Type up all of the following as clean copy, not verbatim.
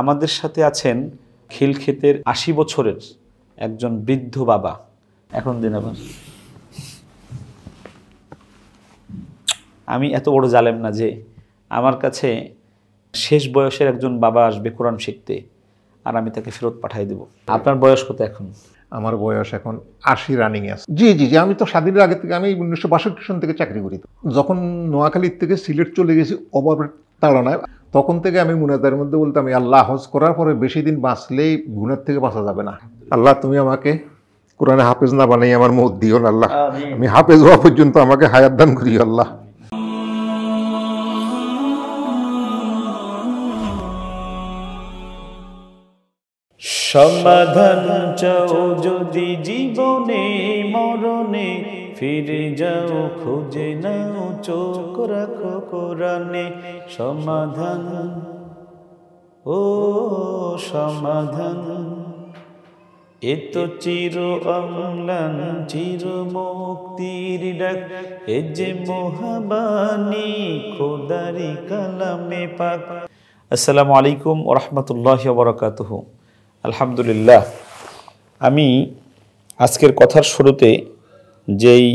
আমাদের সাথে আছেন খিলক্ষেতের 80 বছরের একজন বৃদ্ধ বাবা। এখন দিন আবার আমি এত বড় জালেম না যে আমার কাছে শেষ বয়সের একজন বাবা আসবে কোরআন শিখতে আর আমি তাকে ফেরত পাঠিয়ে দেব। আপনার বয়স কত এখন? আমার বয়স এখন 80 রানিং আছে। জি জি জি, আমি তো স্বাধীনের আগে থেকে আমি 1962 সন থেকে চাকরি করি। যখন নোয়াখালীর থেকে সিলেট চলে গেছি অভাবের তাড়নায়, তখন থেকে আমি মুনাজাতের মধ্যে বলতাম আল্লাহ হজ করার পরে বেশি দিন বাঁচলেই গুনার থেকে বাঁচা যাবে না, আল্লাহ তুমি আমাকে কোরআনে হাফেজ না বানাই আমার মত দিও না আল্লাহ, আমি হাফেজ হওয়া পর্যন্ত আমাকে হায়াত দান করিও আল্লাহ। সমাধান চাও যদি জীবনে মরণে, ফিরে যাও খোঁজে নাও চোখ রাখো কোরআনে। সমাধান ও সমাধান, এ তো চির অম্লান চির মুক্তির ডাক, এ যে মহাবাণী খোদারি কালামে পাক। আসসালামু আলাইকুম ওয়া রাহমাতুল্লাহি ওয়া বারাকাতুহু। আলহামদুলিল্লাহ, আমি আজকের কথার শুরুতে যেই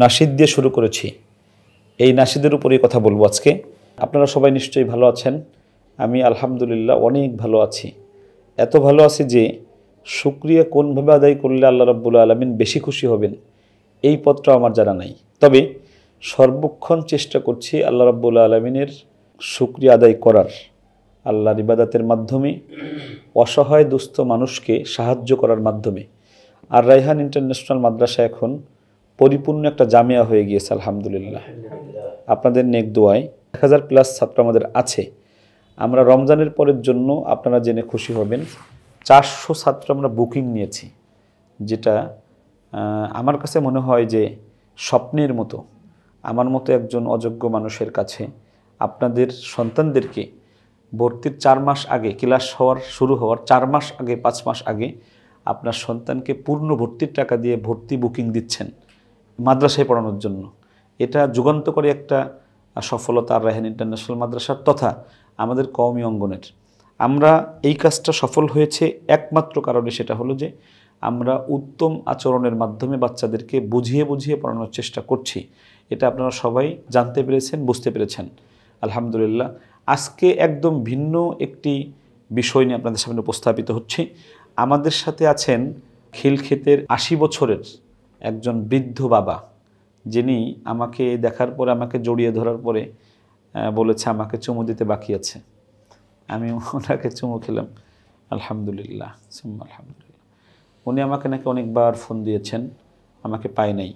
নাশিদ দিয়ে শুরু করেছি এই নাশিদের উপরেই কথা বলবো আজকে। আপনারা সবাই নিশ্চয়ই ভালো আছেন, আমি আলহামদুলিল্লাহ অনেক ভালো আছি। এত ভালো আছি যে শুকরিয়া কোনভাবে আদায় করলে আল্লাহ রাব্বুল আলামিন বেশি খুশি হবেন এই পথটা আমার জানা নাই, তবে সর্বক্ষণ চেষ্টা করছি আল্লাহ রাব্বুল আলামিনের শুকরিয়া আদায় করার, আল্লাহর ইবাদতের মাধ্যমে অসহায় দুস্থ মানুষকে সাহায্য করার মাধ্যমে। আর রায়হান ইন্টারন্যাশনাল মাদ্রাসা এখন পরিপূর্ণ একটা জামিয়া হয়ে গিয়েছে আলহামদুলিল্লাহ, আপনাদের নেক দোয়ায়। 1000+ ছাত্র আমাদের আছে। আমরা রমজানের পরের জন্য আপনারা জেনে খুশি হবেন 400 ছাত্র আমরা বুকিং নিয়েছি, যেটা আমার কাছে মনে হয় যে স্বপ্নের মতো। আমার মতো একজন অযোগ্য মানুষের কাছে আপনাদের সন্তানদেরকে ভর্তির 4 মাস আগে, ক্লাস শুরু হওয়ার 4 মাস আগে, 5 মাস আগে আপনার সন্তানকে পূর্ণ ভর্তির টাকা দিয়ে ভর্তি বুকিং দিচ্ছেন মাদ্রাসায় পড়ানোর জন্য, এটা যুগান্তকারী একটা সফলতা আর রায়হান ইন্টারন্যাশনাল মাদ্রাসার তথা আমাদের কওমি অঙ্গনের। আমরা এই কাজটা সফল হয়েছে একমাত্র কারণে, সেটা হলো যে আমরা উত্তম আচরণের মাধ্যমে বাচ্চাদেরকে বুঝিয়ে বুঝিয়ে পড়ানোর চেষ্টা করছি। এটা আপনারা সবাই জানতে পেরেছেন, বুঝতে পেরেছেন আলহামদুলিল্লাহ। আজকে একদম ভিন্ন একটি বিষয় নিয়ে আপনাদের সামনে উপস্থাপিত হচ্ছে। আমাদের সাথে আছেন খিলক্ষেতের 80 বছরের একজন বৃদ্ধ বাবা, যিনি আমাকে দেখার পরে, আমাকে জড়িয়ে ধরার পরে বলেছে আমাকে চুমু দিতে বাকি আছে। আমি ওনাকে চুমু খেলাম আলহামদুলিল্লাহ আলহামদুলিল্লাহ। উনি আমাকে নাকি অনেকবার ফোন দিয়েছেন, আমাকে পায় নাই।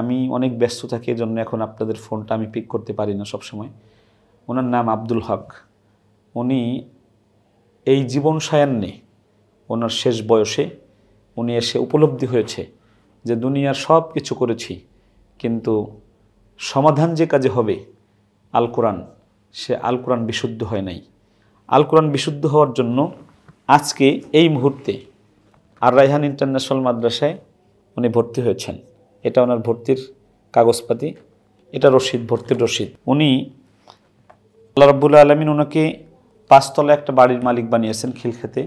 আমি অনেক ব্যস্ত থাকি, এজন্য এখন আপনাদের ফোনটা আমি পিক করতে পারি না সবসময়। ওনার নাম আব্দুল হক। উনি এই জীবন সায়ান্নে ওনার শেষ বয়সে উনি এসে উপলব্ধি হয়েছে যে দুনিয়ার সব কিছু করেছি, কিন্তু সমাধান যে কাজে হবে আল কোরআন, সে আল কোরআন বিশুদ্ধ হয় নাই। আল কোরআন বিশুদ্ধ হওয়ার জন্য আজকে এই মুহূর্তে আর রায়হান ইন্টারন্যাশনাল মাদ্রাসায় উনি ভর্তি হয়েছেন। এটা ওনার ভর্তির কাগজপাতি, এটা রসিদ, ভর্তির রসিদ। উনি আল্লাহ রাব্বুল আলামিন ওনাকে 5 তলা একটা বাড়ির মালিক বানিয়েছেন খিলক্ষেতে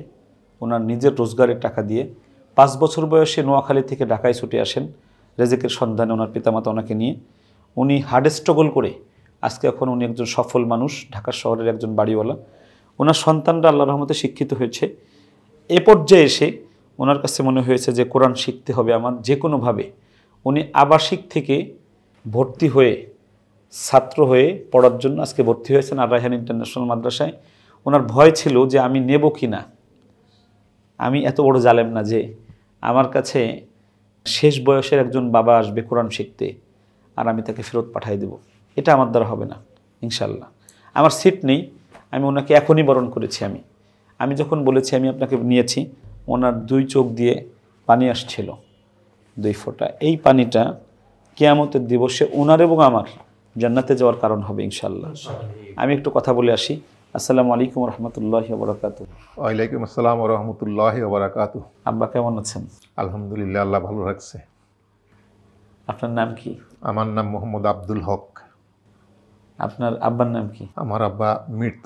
ওনার নিজের রোজগারের টাকা দিয়ে। 5 বছর বয়সে নোয়াখালী থেকে ঢাকায় ছুটে আসেন রেজেকের সন্ধানে ওনার পিতামাতা ওনাকে নিয়ে। উনি হার্ডে স্ট্রাগল করে আজকে এখন উনি একজন সফল মানুষ, ঢাকা শহরের একজন বাড়িওয়ালা। ওনার সন্তানরা আল্লাহর রহমতে শিক্ষিত হয়েছে। এ পর্যায়ে এসে ওনার কাছে মনে হয়েছে যে কোরআন শিখতে হবে আমার যে কোনোভাবে। উনি আবাসিক থেকে ভর্তি হয়ে ছাত্র হয়ে পড়ার জন্য আজকে ভর্তি হয়েছেন আর রায়হান ইন্টারন্যাশনাল মাদ্রাসায়। ওনার ভয় ছিল যে আমি নেব কি না, আমি এত বড় জালেম না যে আমার কাছে শেষ বয়সের একজন বাবা আসবে কোরআন শিখতে আর আমি তাকে ফেরত পাঠিয়ে দেব, এটা আমার দ্বারা হবে না ইনশাল্লাহ। আমার সিট নেই, আমি ওনাকে এখনই বরণ করেছি। আমি যখন বলেছি আমি আপনাকে নিয়েছি, ওনার 2 চোখ দিয়ে পানি আসছিল, 2 ফোঁটা। এই পানিটা কিয়ামতের দিবসে ওনার এবং আমার জান্নাতে যাওয়ার কারণ হবে ইনশাআল্লাহ। আমি একটু কথা বলে আসি। আসসালামু আলাইকুম ওয়া রাহমাতুল্লাহি ওয়া বারাকাতুহু। ওয়া আলাইকুম আসসালাম ওয়া রাহমাতুল্লাহি ওয়া বারাকাতুহু। আব্বা কেমন আছেন? আলহামদুলিল্লাহ, আল্লাহ ভালো রাখছে। আপনার নাম কি? আমার নাম মোহাম্মদ আব্দুল হক। আপনার আব্বার নাম কি? আমার আব্বা মৃত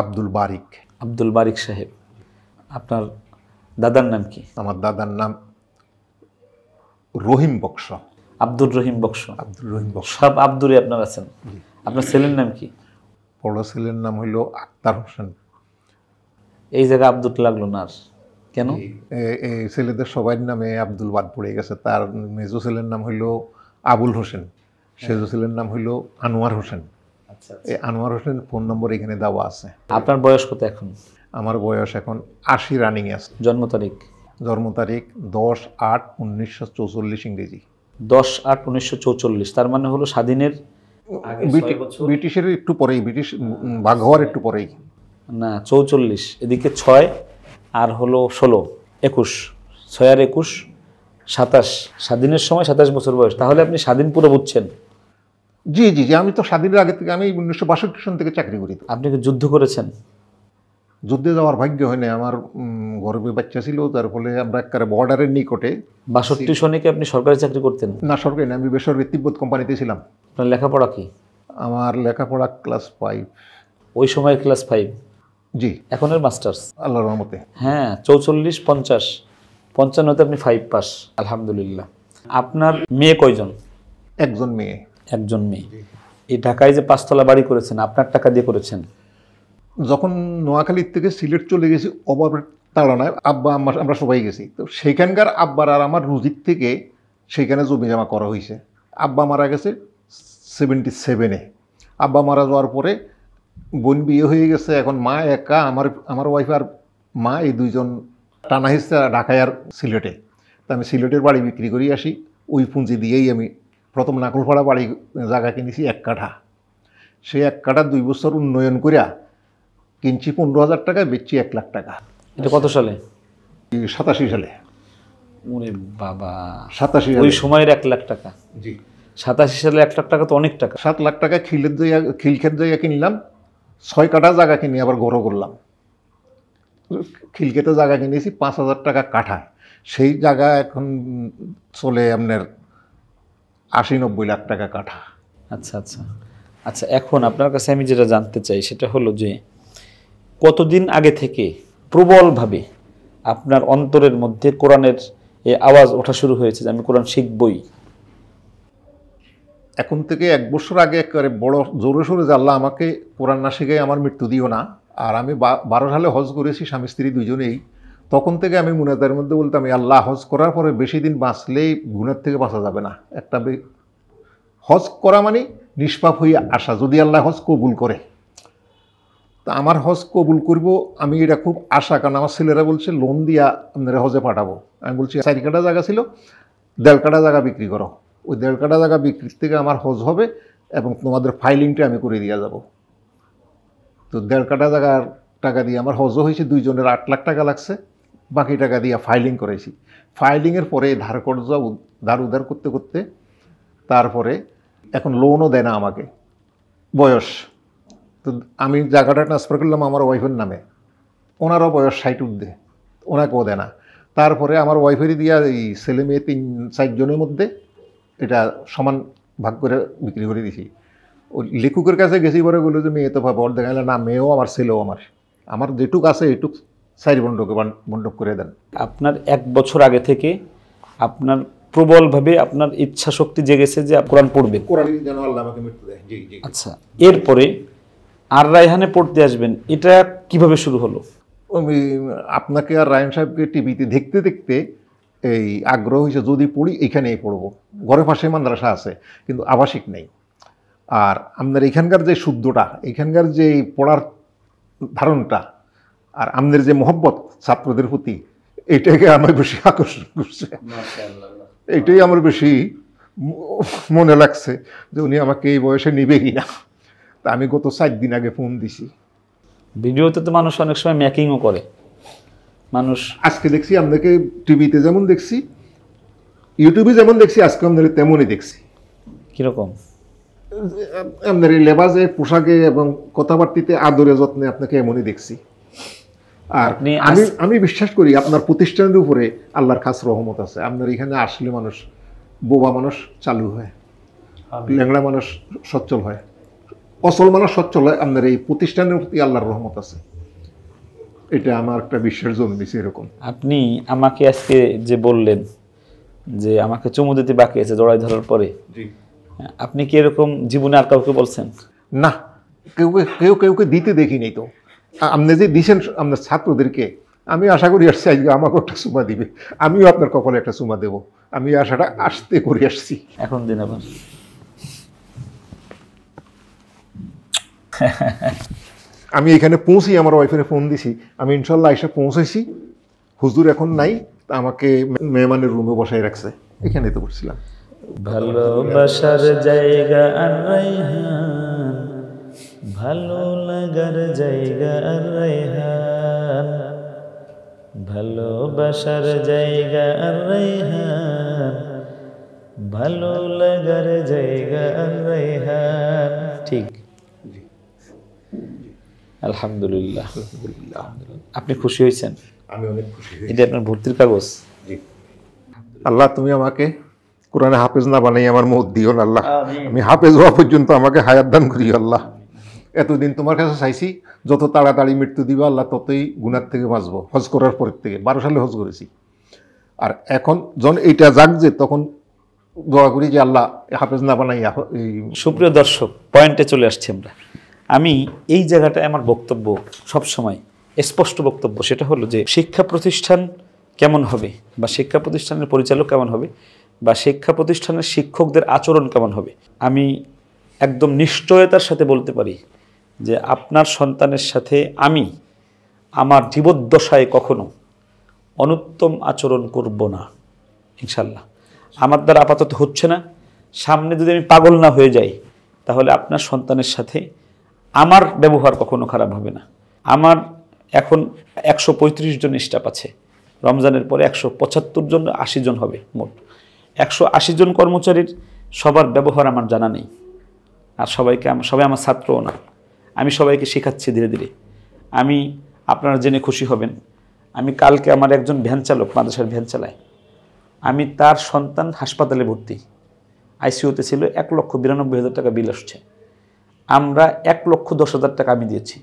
আব্দুল বারিক। আব্দুল বারিক সাহেব, আপনার দাদার নাম কি? আমার দাদার নাম রহিম বক্স, আব্দুর রহিম বক্স। আব্দুর রহিম বক্স, সব আব্দুরই আপনার আছেন। আপনার ছেলের নাম কি? বড় ছেলের নাম হইল আনোয়ার হোসেন। এই জায়গায় আব্দুল লাগলো না আর, কেন? এই ছেলেদের সবাই নামে আব্দুল বাদ পড়ে গেছে। তার মেজো ছেলের নাম হইল আবুল হোসেন, সেজো ছেলের নাম হইল আনোয়ার হোসেন। আচ্ছা, এই আনোয়ার হোসেন ফোন নম্বর এখানে দেওয়া আছে। আপনার বয়স কত এখন? আমার বয়স এখন ৮০ রানিং আছে। জন্ম তারিখ? জন্ম তারিখ 10/8/1944 ইংরেজি। 10/8/1944, তার মানে হলো স্বাধীনের ব্রিটিশের একটু পরেই, ব্রিটিশ ভাগ হওয়ার একটু পরেই। না, 44 এদিকে 6 আর হলো 16, 21, 6 আর 21, 27। স্বাধীনের সময় 27 বছর বয়স। তাহলে আপনি স্বাধীন পুরো বুঝছেন? জি জি জি, আমি তো স্বাধীনের আগে থেকে, আমি 1962 সন থেকে চাকরি করি। আপনি কি যুদ্ধ করেছেন? যুদ্ধে যাওয়ার ভাগ্য হয়নি, আমার গর্ভে বাচ্চা ছিল, তার ফলে আমরা একেবারে বর্ডারের নিকটে। 62 সনে কি আপনি সরকারি চাকরি করতেন? না, সরকারি না, আমি বেসরকারি তিব্বত কোম্পানিতে ছিলাম। আপনার লেখাপড়া কি? আমার লেখাপড়া ক্লাস 5। ওই সময় ক্লাস 5? জি। এখনের মাস্টার্স? আল্লাহর রহমতে। হ্যাঁ, 44, 50, 55তে আপনি 5 পাস। আলহামদুলিল্লাহ। আপনার মেয়ে কয়জন? একজন মেয়ে। একজন মেয়ে। এই ঢাকায় যে 5 তলা বাড়ি করেছেন, আপনার টাকা দিয়ে করেছেন? যখন নোয়াখালীর থেকে সিলেট চলে গেছি অভাবের তাড়নায়, আব্বা আম্মা আমরা সবাই গেছি, তো সেইখানকার আব্বার আর আমার রুজির থেকে সেইখানে জমি জমা করা হয়েছে। আব্বা মারা গেছে 77-এ। আব্বা মারা যাওয়ার পরে বোন বিয়ে হয়ে গেছে, এখন মা একা, আমার ওয়াইফ আর মা, এই দুইজন টানা হিসেবে ঢাকায় আর সিলেটে। তো আমি সিলেটের বাড়ি বিক্রি করে আসি, ওই পুঁজি দিয়েই আমি প্রথম নাকলপাড়া বাড়ি জায়গা কিনেছি 1 কাঠা। সেই 1 কাঠা 2 বছর উন্নয়ন করিয়া কিনছি 15,000 টাকায়, বেচছি 1 লাখ টাকা। এটা কত সালে? 87 সালে। ওরে বাবা, 87 ওই সময়ের 1 লাখ টাকা? জি। 87 সালে 1 লাখ টাকা তো অনেক টাকা। 7 লাখ টাকা খিলক্ষেত জায়গা কিনলাম, 6 কাঠা জায়গা কিনে আবার গড়ো করলাম। খিলক্ষেতে জায়গা কিনেছি 5,000 টাকা কাঠা। সেই জায়গা এখন চলে আপনার 80-90 লাখ টাকা কাঠা। আচ্ছা আচ্ছা আচ্ছা। এখন আপনার কাছে আমি যেটা জানতে চাই সেটা হলো যে কতদিন আগে থেকে প্রবলভাবে আপনার অন্তরের মধ্যে কোরআনের এই আওয়াজ ওঠা শুরু হয়েছে যে আমি কোরআন শিখবই? এখন থেকে 1 বছর আগে একেবারে বড় জোরে সোরে, যে আল্লাহ আমাকে কোরআন না শিখে আমার মৃত্যু দিও না। আর আমি 12 সালে হজ করেছি, স্বামী স্ত্রী দুজনেই। তখন থেকে আমি মুনাজাতের মধ্যে বলতাম, আল্লাহ হজ করার পরে বেশি দিন বাঁচলেই গুনাহ থেকে বাঁচা যাবে না। একটা হজ করা মানে নিষ্পাপ হয়ে আসা, যদি আল্লাহ হজ কবুল করে। তা আমার হজ কবুল করব আমি এটা খুব আশা, কারণ আমার ছেলেরা বলছে লোন দিয়া আপনারা হজে পাঠাবো। আমি বলছি 4 কাঠা জায়গা ছিল, 1.5 কাঠা জায়গা বিক্রি করো, ওই 1.5 কাঠা জায়গা বিক্রির থেকে আমার হজ হবে এবং তোমাদের ফাইলিংটা আমি করে দিয়ে যাব। তো 1.5 কাঠা জায়গার টাকা দিয়ে আমার হজও হয়েছে, দুইজনের 8 লাখ টাকা লাগছে, বাকি টাকা দিয়ে ফাইলিং করেছি। ফাইলিংয়ের পরে ধার কর্জ ধার উধার করতে করতে তারপরে এখন লোনও দেয় না আমাকে, বয়স। তো আমি জায়গাটা ট্রান্সফার করলাম আমার ওয়াইফের নামে, ওনারও বয়স 60 ঊর্ধ্বে, ওনাকেও দেয় না। তারপরে আমার ওয়াইফেরই দিয়া এই ছেলে মেয়ে 3-4 জনের মধ্যে এটা সমান ভাগ করে বিক্রি করে দিয়েছি। ওই লেখকের কাছে গেছি, পরে বললো যে মেয়ে তো ভাব ওর দেখা গেল না, মেয়েও আমার, ছেলেও আমার, আমার যেটুক আছে এইটুক সাইড বন্ধকে বন্ধক করে দেন। আপনার 1 বছর আগে থেকে আপনার প্রবলভাবে আপনার ইচ্ছা শক্তি জেগেছে যে কোরআন পড়বে, কোরআন যেন আল্লাহ আমাকে মৃত্যু দেয়। জি জি। আচ্ছা, এরপরে আর রায়হানে পড়তে আসবেন, এটা কিভাবে শুরু হলো? আমি আপনাকে আর রায়হান সাহেবকে টিভিতে দেখতে দেখতে এই আগ্রহ হয়েছে, যদি পড়ি এখানেই পড়বো। ঘরের পাশে মাদ্রাসা আছে কিন্তু আবাসিক নেই। আর আপনার এখানকার যে শুদ্ধটা, এখানকার যে পড়ার ধারণটা, আর আপনার যে মহব্বত ছাত্রদের প্রতি, এটাকে আমার বেশি আকর্ষণ করছে। এটাই আমার বেশি মনে লাগছে যে উনি আমাকে এই বয়সে নিবে কি না। তা আমি গত 7 দিন আগে ফোন দিছি। ভিডিওতে তো মানুষ অনেক সময় ম্যাকিংও করে মানুষ। আজকে দেখছি আপনাকে টিভিতে যেমন দেখছি, ইউটিউবে যেমন দেখছি, আজকে আপনাদের তেমনই দেখছি। কীরকম? আপনার এই লেবাসে, পোশাকে এবং কথাবার্তিতে, আদরে যত্নে আপনাকে এমনই দেখছি। আর আমি বিশ্বাস করি আপনার প্রতিষ্ঠানের উপরে আল্লাহর খাস রহমত আছে। আপনার এখানে আসলে মানুষ, বোবা মানুষ চালু হয়, ল্যাংড়া মানুষ সচ্ছল হয়, অচল মানুষ সচ্ছল হয় আপনার এই প্রতিষ্ঠানের প্রতি আল্লাহর রহমত আছে, এটা আমার একটা বিশ্বের জন্য দিয়েছে এরকম। আপনি আমাকে আজকে যে বললেন যে আমাকে চুমু দিতে বাকি আছে জড়াই ধরার পরে, আপনি কি এরকম জীবনে আর কাউকে বলছেন? না, কেউকে দিতে দেখিনি। তো আপনি যে দিচ্ছেন আপনার ছাত্রদেরকে, আমি আশা করি আসছি আজকে আমাকে একটা চুমা দিবে, আমিও আপনার কপালে একটা চুমা দেবো, আমি আশাটা আসতে করে আসছি। এখন দিন আবার। আমি এখানে পৌঁছি, আমার ওয়াইফের ফোন দিছি, আমি ইনশাল্লাহ এসে পৌঁছেছি। হুজুর এখন নাই, আমাকে মেহমানের রুমে বসাই রাখছে, এখানে তো বসছিলাম। ভালোবাসার জায়গা আর রায়হান, ভালো লাগার জায়গা আর রায়হান, ভালোবাসার জায়গা আর রায়হান, ভালো লাগার জায়গা আর রায়হান। ঠিক, আলহামদুলিল্লাহ। আপনি খুশি হয়েছেন? আমি অনেক খুশি হয়েছি। এটা আপনার ভর্তির কাগজ। জি, আল্লাহ তুমি আমাকে কোরআনে হাফেজ না বানাই আমার মত দিও না আল্লাহ, আমি হাফেজ হওয়া পর্যন্ত আমাকে হায়াত দান করি আল্লাহ। এতদিন তোমার কাছে চাইছি, যত তাড়াতাড়ি মৃত্যু দিবা আল্লাহ ততই গুনার থেকে বাঁচবো। হজ করার পরের থেকে 12 সালে হজ করেছি, আর এখন যখন এইটা জাগছে তখন দোয়া করি যে আল্লাহ হাফেজ না বানাই। সুপ্রিয় দর্শক, পয়েন্টে চলে আসছি আমরা। আমি এই জায়গাটায় আমার বক্তব্য সবসময় স্পষ্ট বক্তব্য, সেটা হলো যে শিক্ষা প্রতিষ্ঠান কেমন হবে, বা শিক্ষা প্রতিষ্ঠানের পরিচালক কেমন হবে, বা শিক্ষা প্রতিষ্ঠানের শিক্ষকদের আচরণ কেমন হবে। আমি একদম নিশ্চয়তার সাথে বলতে পারি যে আপনার সন্তানের সাথে আমি আমার জীবদ্দশায় কখনো অনুত্তম আচরণ করব না ইনশাল্লাহ। আমার দ্বারা আপাতত হচ্ছে না, সামনে যদি আমি পাগল না হয়ে যাই তাহলে আপনার সন্তানের সাথে আমার ব্যবহার কখনো খারাপ হবে না। আমার এখন 135 জন স্টাফ আছে, রমজানের পরে 175 জন, 80 জন হবে মোট। 180 জন কর্মচারীর সবার ব্যবহার আমার জানা নেই, আর সবাই আমার ছাত্রও না। আমি সবাইকে শেখাচ্ছি ধীরে ধীরে। আমি, আপনারা জেনে খুশি হবেন, আমি কালকে, আমার একজন ভ্যান চালক মাদ্রাসার ভ্যান চালায়, আমি তার সন্তান হাসপাতালে ভর্তি, আইসিউতে ছিল, 1,92,000 টাকা বিল আসছে, আমরা 1,10,000 টাকা আমি দিয়েছি।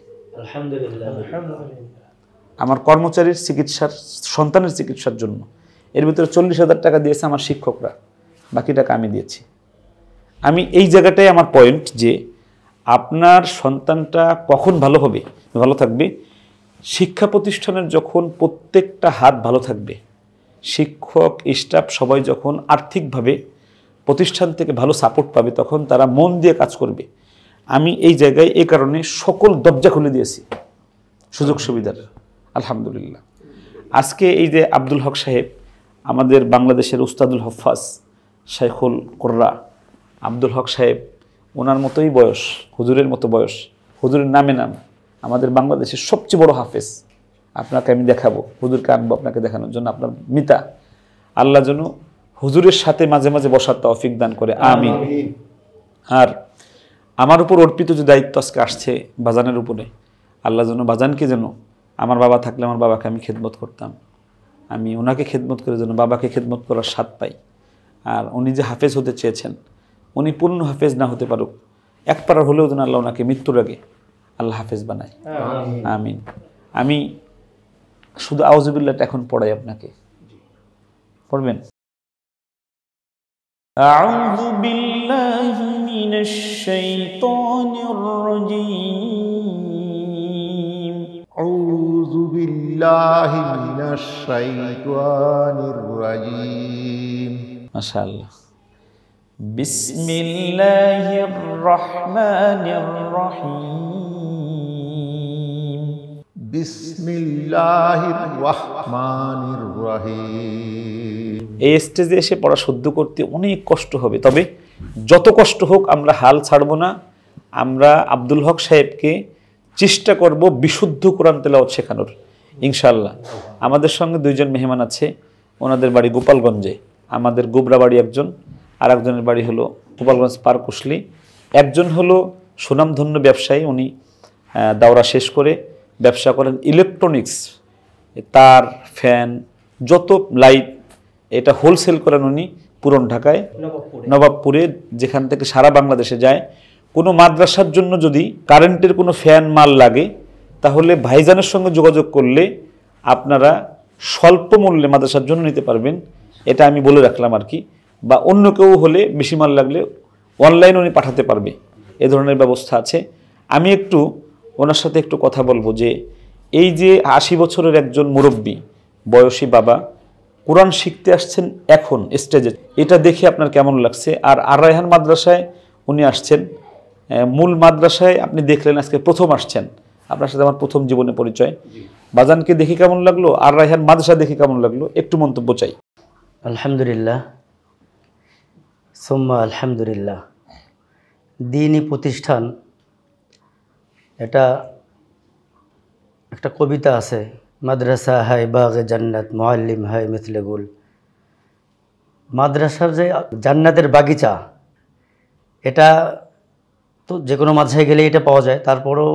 আমার কর্মচারীর চিকিৎসার, সন্তানের চিকিৎসার জন্য এর ভিতরে 40,000 টাকা দিয়েছে আমার শিক্ষকরা, বাকি টাকা আমি দিয়েছি। আমি এই জায়গাটাই আমার পয়েন্ট, যে আপনার সন্তানটা কখন ভালো হবে, ভালো থাকবে, শিক্ষা প্রতিষ্ঠানের যখন প্রত্যেকটা হাত ভালো থাকবে, শিক্ষক স্টাফ সবাই যখন আর্থিকভাবে প্রতিষ্ঠান থেকে ভালো সাপোর্ট পাবে, তখন তারা মন দিয়ে কাজ করবে। আমি এই জায়গায় এ কারণে সকল দরজা খুলে দিয়েছি সুযোগ সুবিধার, আলহামদুলিল্লাহ। আজকে এই যে আব্দুল হক সাহেব, আমাদের বাংলাদেশের উস্তাদুল হফাজ, শাইখুল কোর্রা আব্দুল হক সাহেব, ওনার মতোই বয়স, হুজুরের মতো বয়স, হুজুরের নামে নাম, আমাদের বাংলাদেশের সবচেয়ে বড় হাফেজ। আপনাকে আমি দেখাবো, হুজুরকে আনবো আপনাকে দেখানোর জন্য, আপনার মিতা। আল্লাহ যেন হুজুরের সাথে মাঝে মাঝে বসার তৌফিক দান করে, আমিন। আর আমার উপর অর্পিত যে দায়িত্ব আজকে আসছে বাজানের উপরে, আল্লাহ যেন বাজানকে, যেন আমার বাবা থাকলে আমার বাবাকে আমি খেদমত করতাম, আমি ওনাকে খেদমত করে যেন বাবাকে খেদমত করার স্বাদ পাই। আর উনি যে হাফেজ হতে চেয়েছেন, উনি পূর্ণ হাফেজ না হতে পারুক, এক পারার হলেও যেন আল্লাহ ওনাকে মৃত্যুর আগে আল্লাহ হাফেজ বানায়, আমিন। আমি শুধু আউযুবিল্লাহটা এখন পড়াই, আপনাকে পড়বেন। আউযু বিল্লাহি মিনাশ শাইতানির রাজীম। আউযু বিল্লাহি মিনাশ শাইতানির রাজীম। মাশাআল্লাহ। বিসমিল্লাহির রহমানির রহিম। বিসমিল্লাহির রহমানির রহিম। এই স্টেজে এসে পড়া শুদ্ধ করতে অনেক কষ্ট হবে, তবে যত কষ্ট হোক আমরা হাল ছাড়ব না। আমরা আব্দুল হক সাহেবকে চেষ্টা করব বিশুদ্ধ কোরআন তেলাওয়াত শেখানোর ইনশাআল্লাহ। আমাদের সঙ্গে দুইজন মেহমান আছে, ওনাদের বাড়ি গোপালগঞ্জে, আমাদের গোবরা বাড়ি একজন, আর একজনের বাড়ি হলো গোপালগঞ্জ পার্ক কুশলি। একজন হলো সুনামধন্য ব্যবসায়ী, উনি দাওরা শেষ করে ব্যবসা করেন ইলেকট্রনিক্স, তার, ফ্যান, যত লাইট, এটা হোলসেল করেন উনি পুরান ঢাকায় নবাবপুরে, যেখান থেকে সারা বাংলাদেশে যায়। কোনো মাদ্রাসার জন্য যদি কারেন্টের কোনো ফ্যান মাল লাগে, তাহলে ভাইজানের সঙ্গে যোগাযোগ করলে আপনারা স্বল্প মূল্যে মাদ্রাসার জন্য নিতে পারবেন, এটা আমি বলে রাখলাম আর কি। বা অন্য কেউ হলে বেশি মাল লাগলে অনলাইন উনি পাঠাতে পারবে, এ ধরনের ব্যবস্থা আছে। আমি একটু ওনার সাথে একটু কথা বলবো যে এই যে 80 বছরের একজন মুরব্বী বয়সী বাবা কোরআন শিখতে আসছেন এখন স্টেজে, এটা দেখে আপনার কেমন লাগছে? আর রায়হান মাদ্রাসায় উনি আসছেন, মূল মাদ্রাসায় আপনি দেখলেন আজকে প্রথম আসছেন, আপনার সাথে আমার প্রথম জীবনে পরিচয়। বাজানকে দেখে কেমন লাগলো, আর রায়হান মাদ্রাসা দেখে কেমন লাগলো, একটু মন্তব্য চাই। আলহামদুলিল্লাহ, সুম্মা আলহামদুলিল্লাহ। দিনী প্রতিষ্ঠান, এটা একটা কবিতা আছে, মাদ্রাসা হায় বাগে জান্নাত মোয়াল্লিম হায় মিথলে গুল। মাদ্রাসার যে জান্নাতের বাগিচা, এটা তো যে কোনো মাদ্রাসায় গেলে এটা পাওয়া যায়, তারপরেও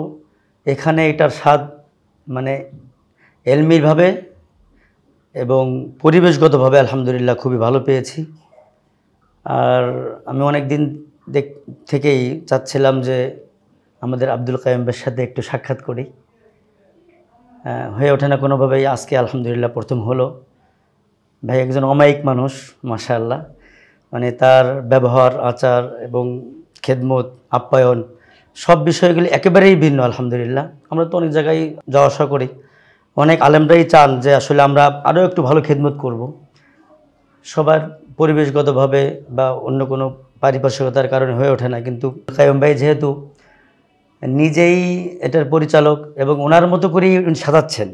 এখানে এটার স্বাদ মানে এলমিভাবে এবং পরিবেশগতভাবে আলহামদুলিল্লাহ খুবই ভালো পেয়েছি। আর আমি অনেক দিন থেকেই চাচ্ছিলাম যে আমাদের আব্দুল কাইয়ুমের সাথে একটু সাক্ষাৎ করি, হয়ে ওঠে না কোনোভাবেই। আজকে আলহামদুলিল্লাহ প্রথম হলো। ভাই একজন অমায়িক মানুষ মাশাআল্লাহ, মানে তার ব্যবহার, আচার এবং খেদমত, আপ্যায়ন, সব বিষয়গুলি একেবারেই ভিন্ন আলহামদুলিল্লাহ। আমরা তো অনেক জায়গায় যাওয়া আসা করি, অনেক আলেমরাই চান যে আসলে আমরা আরও একটু ভালো খেদমত করব। সবার পরিবেশগতভাবে বা অন্য কোনো পারিপার্শ্বিকতার কারণে হয়ে ওঠে না, কিন্তু কাইয়ুম ভাই যেহেতু নিজেই এটার পরিচালক এবং ওনার মতো করেই উনি সাজাচ্ছেন,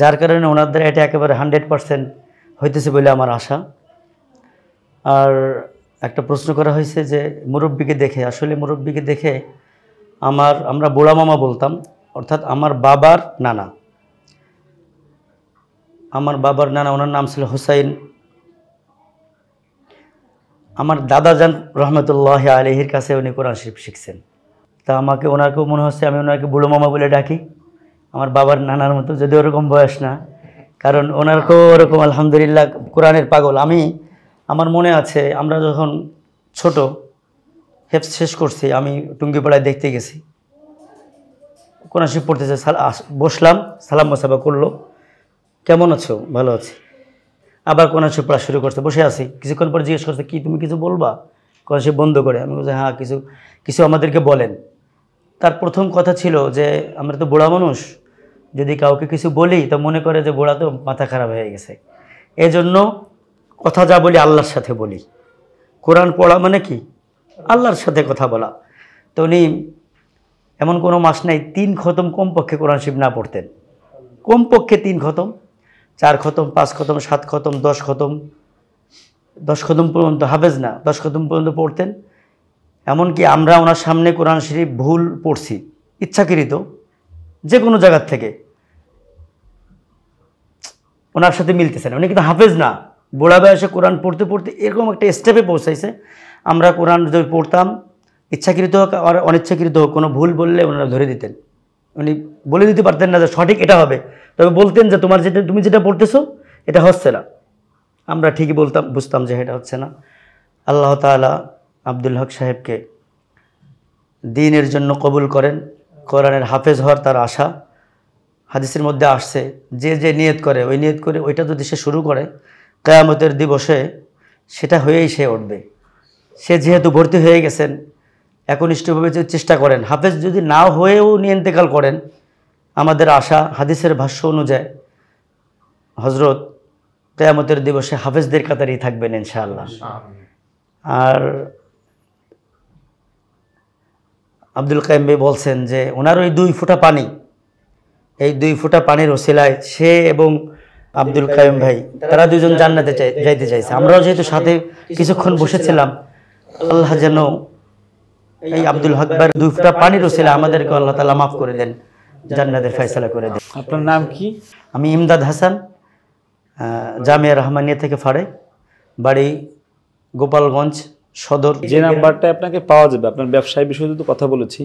যার কারণে ওনার দ্বারা এটা একেবারে 100% হইতেছে বলে আমার আশা। আর একটা প্রশ্ন করা হয়েছে যে মুরব্বিকে দেখে, আসলে মুরব্বিকে দেখে আমরা বুড়া মামা বলতাম, অর্থাৎ আমার বাবার নানা। আমার বাবার নানা, ওনার নাম ছিল হুসাইন। আমার দাদা জান রহমতুল্লাহ আলাইহির কাছে উনি কোরআন শরীফ শিখছেন, তা আমাকে ওনাকেও মনে হচ্ছে আমি ওনাকে বুড়ো মামা বলে ডাকি, আমার বাবার নানার মতো, যদি ওরকম বয়স না, কারণ ওনারকেও ওরকম আলহামদুলিল্লাহ কোরআনের পাগল। আমার মনে আছে আমরা যখন ছোট হেফজ শেষ করছি, আমি টুঙ্গিপাড়ায় দেখতে গেছি, কোরআন শরীফ পড়তেছে, বসলাম, সালাম মোসাফা করলো, কেমন আছো, ভালো আছি, আবার কোরআন শরীফ পড়া শুরু করছে, বসে আছি, কিছুক্ষণ পর জিজ্ঞেস করছে কি তুমি কিছু বলবা, কোরআন শরীফ বন্ধ করে। আমি বলছি হ্যাঁ কিছু কিছু আমাদেরকে বলেন। তার প্রথম কথা ছিল যে আমরা তো বুড়া মানুষ, যদি কাউকে কিছু বলি তো মনে করে যে বুড়া তো মাথা খারাপ হয়ে গেছে, এজন্য কথা যা বলি আল্লাহর সাথে বলি। কোরআন পড়া মানে কি আল্লাহর সাথে কথা বলা। তো উনি এমন কোনো মাস নাই 3 খতম কমপক্ষে কোরআন শরীফ না পড়তেন, কমপক্ষে 3 খতম, 4 খতম, 5 খতম, 7 খতম, 10 খতম, 10 খতম পর্যন্ত, হাফেজ না, 10 খতম পর্যন্ত পড়তেন। এমনকি আমরা ওনার সামনে কোরআন শরীফ ভুল পড়ছি ইচ্ছাকৃত, যে কোনো জায়গার থেকে, ওনার সাথে মিলতেছেন, উনি কিন্তু হাফেজ না, বুড়া বয়সে কোরআন পড়তে পড়তে এরকম একটা স্টেপে পৌঁছাইছে। আমরা কোরআন যদি পড়তাম ইচ্ছাকৃত হোক আর অনিচ্ছাকৃত হোক, কোনো ভুল বললে ওনারা ধরে দিতেন, উনি বলে দিতে পারতেন না যে সঠিক এটা হবে, তবে বলতেন যে তুমি যেটা পড়তেছো এটা হচ্ছে না। আমরা ঠিকই বুঝতাম যে এটা হচ্ছে না। আল্লাহ তাআলা আব্দুল হক সাহেবকে দ্বীনের জন্য কবুল করেন, কোরআনের হাফেজ হওয়ার তার আশা। হাদিসের মধ্যে আসছে যে যে নিয়ত করে, ওই নিয়ত করে ওইটা যদি সে শুরু করে, কিয়ামতের দিবসে সেটা হয়েই সে উঠবে। সে যেহেতু ভর্তি হয়ে গেছেন, একনিষ্ঠভাবে যদি চেষ্টা করেন, হাফেজ যদি না হয়েও উনি ইন্তেকাল করেন, আমাদের আশা হাদিসের ভাষ্য অনুযায়ী হযরত কিয়ামতের দিবসে হাফেজদের কাতারেই থাকবেন ইনশাআল্লাহ। আর আব্দুল কাইয়ুম ভাই বলছেন যে ওনার ওই 2 ফোঁটা পানি, এই 2 ফোঁটা পানির ওসিলায় সে এবং আব্দুল কাইয়ুম ভাই তারা দুজন জান্নাতে যাইতে চাইছে। আমরাও যেহেতু সাথে কিছুক্ষণ বসেছিলাম, আল্লাহ যেন এই আব্দুল হক ভাইয়ের 2 ফোঁটা পানির ওসিলায় আমাদেরকে আল্লাহ তাআলা মাফ করে দেন, জান্নাতের ফয়সালা করে দেন। আপনার নাম কি? আমি ইমদাদ হাসান, জামিয়া রহমানিয়া থেকে ফাড়ে, বাড়ি গোপালগঞ্জ সদর। যে নাম্বারটা আপনাকে পাওয়া যাবে, আপনার ব্যবসায় বিষয়ে তো কথা বলেছি,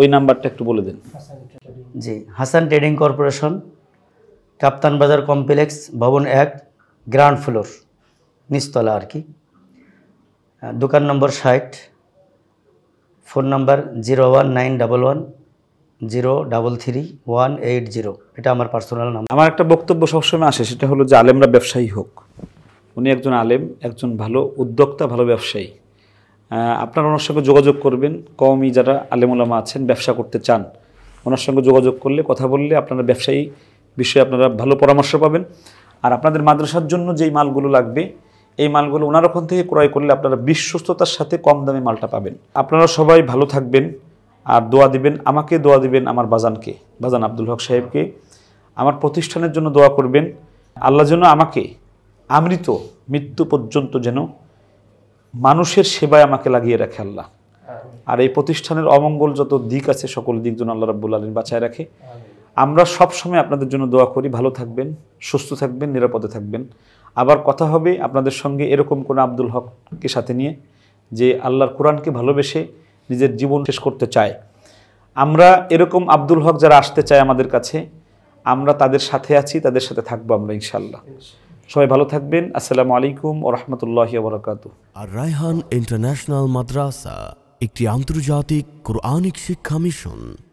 ওই নাম্বারটা একটু বলে দেন। জি, Hasan trading corporation, Kaptan Bazar complex, ভবন 1, গ্রাউন্ড ফ্লোর, নিচতলা আর কি, দোকান নম্বর 60, ফোন নাম্বার 01911033180। এটা আমার পার্সোনাল নাম্বার। আমার একটা বক্তব্য সবসময় আসে, সেটা হলো যে আলেমরা ব্যবসায়ী হোক। উনি একজন আলেম, একজন ভালো উদ্যোক্তা, ভালো ব্যবসায়ী। আপনারা ওনার সঙ্গে যোগাযোগ করবেন। কওমি যারা আলেম ওলামা আছেন, ব্যবসা করতে চান, ওনার সঙ্গে যোগাযোগ করলে, কথা বললে আপনারা ব্যবসায়ী বিষয়ে আপনারা ভালো পরামর্শ পাবেন। আর আপনাদের মাদ্রাসার জন্য যেই মালগুলো লাগবে, এই মালগুলো ওনার ওখান থেকে ক্রয় করলে আপনারা বিশ্বস্ততার সাথে কম দামে মালটা পাবেন। আপনারা সবাই ভালো থাকবেন আর দোয়া দিবেন, আমাকে দোয়া দিবেন, আমার বাজানকে, বাজান আব্দুল হক সাহেবকে, আমার প্রতিষ্ঠানের জন্য দোয়া করবেন। আল্লাহ যেন আমাকে আমৃত মৃত্যু পর্যন্ত যেন মানুষের সেবায় আমাকে লাগিয়ে রাখে আল্লাহ। আর এই প্রতিষ্ঠানের অমঙ্গল যত দিক আছে, সকল দিক যেন আল্লাহ রাব্বুল আলামিন বাঁচায় রাখে। আমরা সবসময় আপনাদের জন্য দোয়া করি। ভালো থাকবেন, সুস্থ থাকবেন, নিরাপদে থাকবেন। আবার কথা হবে আপনাদের সঙ্গে এরকম কোনো আব্দুল হককে সাথে নিয়ে, যে আল্লাহর কোরআনকে ভালোবেসে নিজের জীবন শেষ করতে চায়। আমরা এরকম আব্দুল হক যারা আসতে চায় আমাদের কাছে, আমরা তাদের সাথে আছি, তাদের সাথে থাকবো আমরা ইনশাআল্লাহ। সবাই ভালো থাকবেন। আসসালামু আলাইকুম ওয়া রাহমাতুল্লাহি ওয়া বারাকাতুহু। আর রায়হান ইন্টারন্যাশনাল মাদ্রাসা একটি আন্তর্জাতিক কুরআনিক শিক্ষা মিশন।